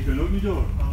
je kunt ook niet door.